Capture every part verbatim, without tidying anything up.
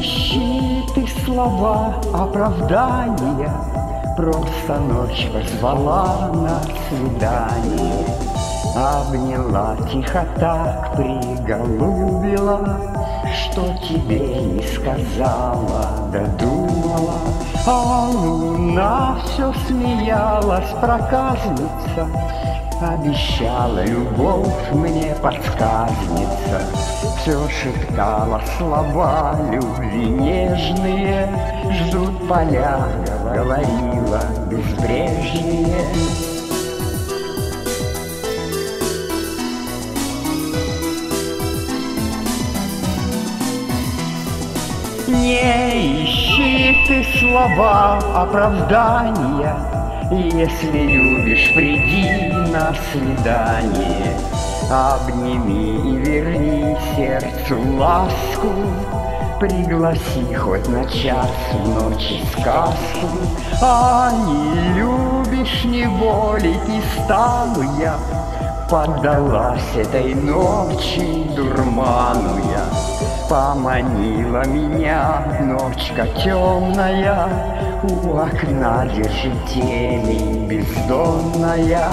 ищи ты слова оправдания, просто ночь позвала на свидание. Обняла тихо так, приголубила, что тебе не сказала, додумала. А луна все смеялась, проказница, обещала любовь мне подсказница. Все шептала слова любви нежные, ждут поля, говорила безбрежные. Не ищи ты слова оправдания, если любишь, приди на свидание. Обними и верни сердцу ласку, пригласи хоть на час в ночи сказку. А не любишь, не волить не стану я, поддалась этой ночи дурману я. Поманила меня ночка темная, у окна держит тень бездонная.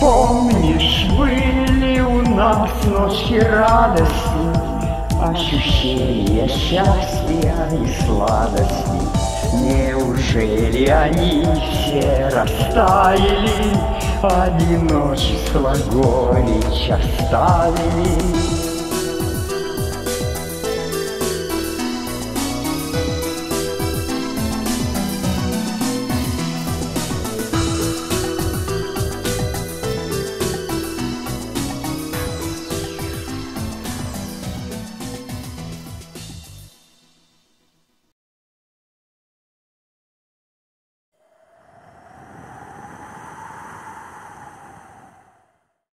Помнишь, были у нас ночи радости, ощущения счастья и сладости. Неужели они все растаяли, одиночество горечь оставили?